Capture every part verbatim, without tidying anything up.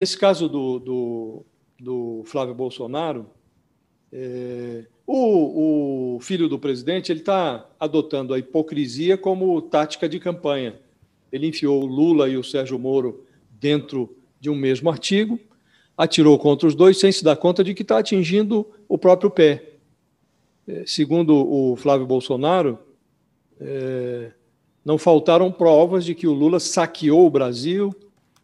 Esse caso do, do, do Flávio Bolsonaro, é, o, o filho do presidente ele está adotando a hipocrisia como tática de campanha. Ele enfiou o Lula e o Sérgio Moro dentro de um mesmo artigo, atirou contra os dois sem se dar conta de que está atingindo o próprio pé. É, segundo o Flávio Bolsonaro, é, não faltaram provas de que o Lula saqueou o Brasil,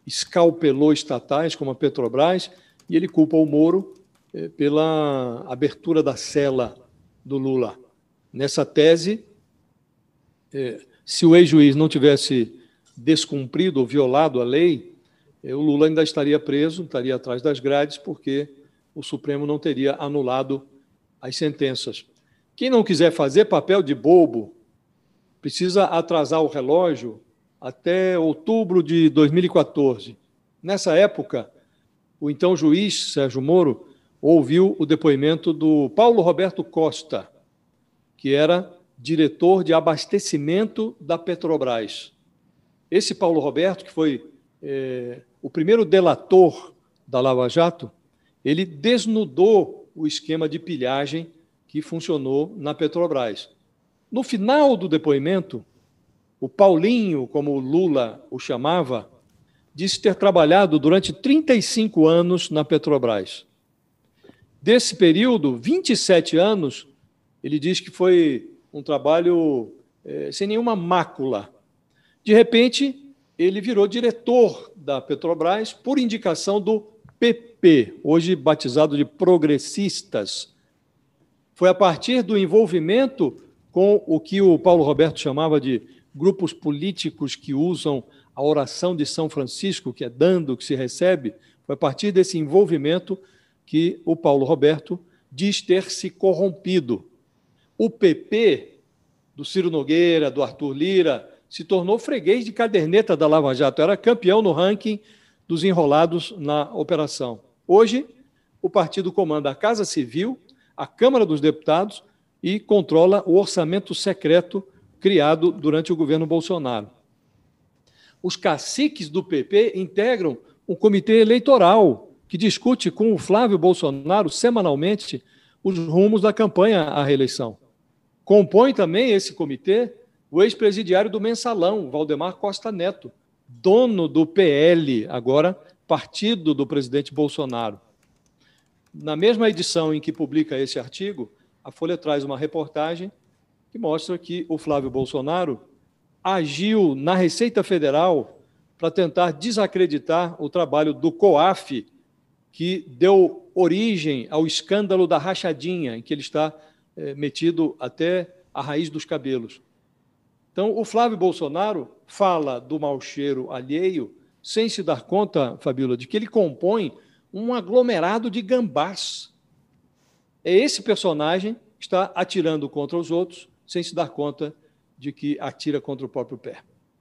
escalpelou estatais como a Petrobras, e ele culpa o Moro eh, pela abertura da cela do Lula. Nessa tese, eh, se o ex-juiz não tivesse descumprido ou violado a lei, eh, o Lula ainda estaria preso, estaria atrás das grades, porque o Supremo não teria anulado as sentenças. Quem não quiser fazer papel de bobo precisa atrasar o relógio até outubro de dois mil e quatorze. Nessa época, o então juiz Sérgio Moro ouviu o depoimento do Paulo Roberto Costa, que era diretor de abastecimento da Petrobras. Esse Paulo Roberto, que foi é, o primeiro delator da Lava Jato, ele desnudou o esquema de pilhagem que funcionou na Petrobras. No final do depoimento, o Paulinho, como o Lula o chamava, disse ter trabalhado durante trinta e cinco anos na Petrobras. Desse período, vinte e sete anos, ele diz que foi um trabalho eh, sem nenhuma mácula. De repente, ele virou diretor da Petrobras por indicação do P P, hoje batizado de Progressistas. Foi a partir do envolvimento com o que o Paulo Roberto chamava de grupos políticos que usam a oração de São Francisco, que é dando, que se recebe, foi a partir desse envolvimento que o Paulo Roberto diz ter se corrompido. O P P, do Ciro Nogueira, do Arthur Lira, se tornou freguês de caderneta da Lava Jato, era campeão no ranking dos enrolados na operação. Hoje, o partido comanda a Casa Civil, a Câmara dos Deputados e controla o orçamento secreto criado durante o governo Bolsonaro. Os caciques do P P integram um comitê eleitoral que discute com o Flávio Bolsonaro semanalmente os rumos da campanha à reeleição. Compõe também esse comitê o ex-presidiário do Mensalão, Valdemar Costa Neto, dono do P L, agora partido do presidente Bolsonaro. Na mesma edição em que publica esse artigo, a Folha traz uma reportagem que mostra que o Flávio Bolsonaro agiu na Receita Federal para tentar desacreditar o trabalho do COAF, que deu origem ao escândalo da rachadinha, em que ele está eh, metido até a raiz dos cabelos. Então, o Flávio Bolsonaro fala do mau cheiro alheio sem se dar conta, Fabíola, de que ele compõe um aglomerado de gambás. É esse personagem que está atirando contra os outros, sem se dar conta de que atira contra o próprio pé.